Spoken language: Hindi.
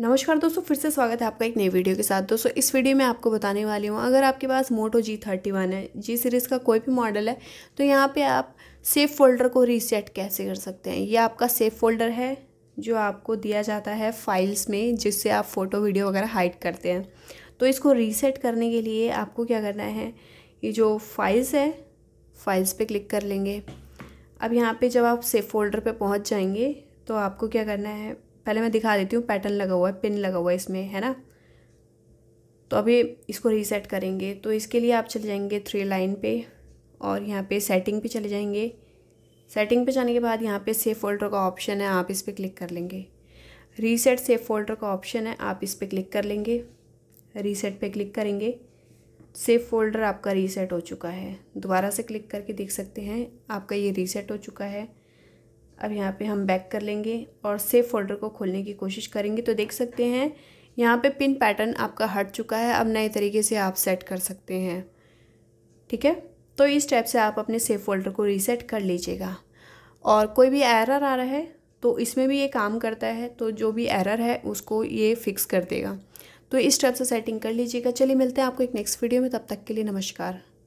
नमस्कार दोस्तों, फिर से स्वागत है आपका एक नई वीडियो के साथ। दोस्तों इस वीडियो में आपको बताने वाली हूँ, अगर आपके पास मोटो G31 है, जी सीरीज़ का कोई भी मॉडल है, तो यहाँ पे आप सेफ फोल्डर को रीसेट कैसे कर सकते हैं। ये आपका सेफ फोल्डर है जो आपको दिया जाता है फाइल्स में, जिससे आप फ़ोटो वीडियो वगैरह हाइड करते हैं। तो इसको रीसेट करने के लिए आपको क्या करना है, ये जो फाइल्स है, फाइल्स पर क्लिक कर लेंगे। अब यहाँ पर जब आप सेफ फोल्डर पर पहुँच जाएंगे तो आपको क्या करना है, पहले मैं दिखा देती हूँ। पैटर्न लगा हुआ है, पिन लगा हुआ है इसमें, है ना। तो अभी इसको रीसेट करेंगे तो इसके लिए आप चले जाएंगे 3 लाइन पे और यहाँ पे सेटिंग पे चले जाएंगे। सेटिंग पे जाने के बाद यहाँ पे सेफ फोल्डर का ऑप्शन है, आप इस पर क्लिक कर लेंगे। रीसेट सेफ फोल्डर का ऑप्शन है, आप इस पर क्लिक कर लेंगे। रीसेट पे क्लिक करेंगे, सेफ फोल्डर आपका रीसेट हो चुका है। दोबारा से क्लिक करके देख सकते हैं, आपका ये रीसेट हो चुका है। अब यहाँ पे हम बैक कर लेंगे और सेफ फोल्डर को खोलने की कोशिश करेंगे तो देख सकते हैं यहाँ पे पिन पैटर्न आपका हट चुका है। अब नए तरीके से आप सेट कर सकते हैं, ठीक है। तो इस टाइप से आप अपने सेफ फोल्डर को रीसेट कर लीजिएगा। और कोई भी एरर आ रहा है तो इसमें भी ये काम करता है, तो जो भी एरर है उसको ये फिक्स कर देगा। तो इस टाइप से सेटिंग कर लीजिएगा। चलिए मिलते हैं आपको एक नेक्स्ट वीडियो में, तब तक के लिए नमस्कार।